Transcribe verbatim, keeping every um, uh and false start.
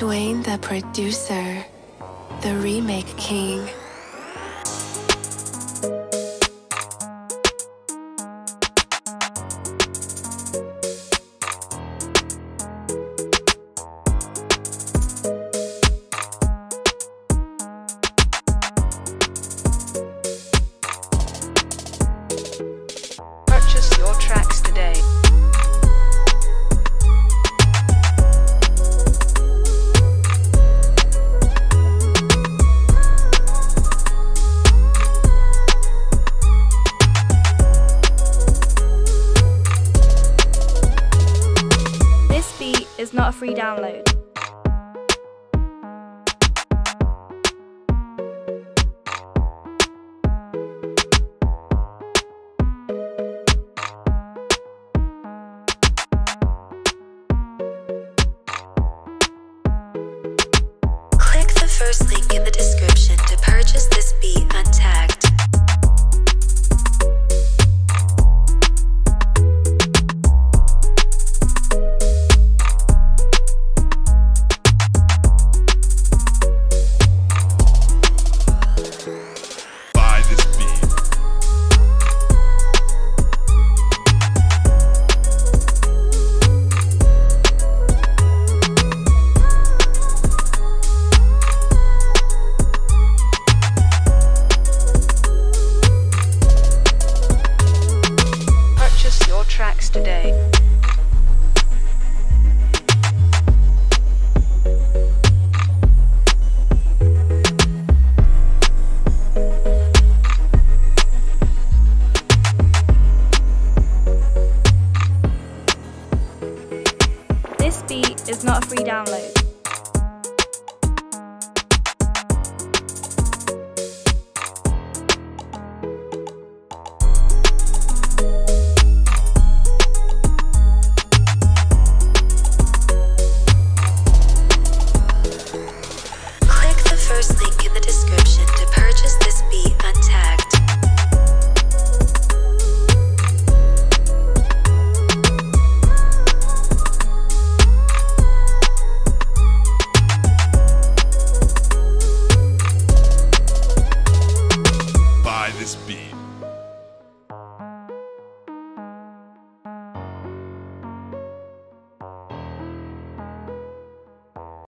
Dwayne the Producer, the Remake King. Purchase your tracks today. This beat is not a free download. First link in the description to purchase this beat untagged. Buy this beat tracks today. This beat is not a free download.